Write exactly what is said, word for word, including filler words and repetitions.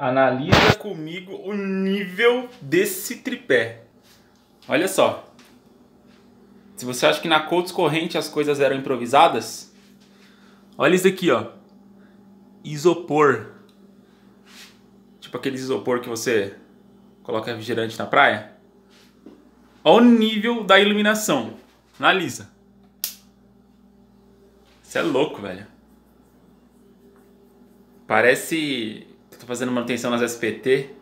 Analisa comigo o nível desse tripé. Olha só. Se você acha que na Coats corrente as coisas eram improvisadas, olha isso aqui, ó. Isopor. Tipo aqueles isopor que você coloca refrigerante na praia. Olha o nível da iluminação. Analisa. Isso é louco, velho. Parece... Tô fazendo manutenção nas S P T.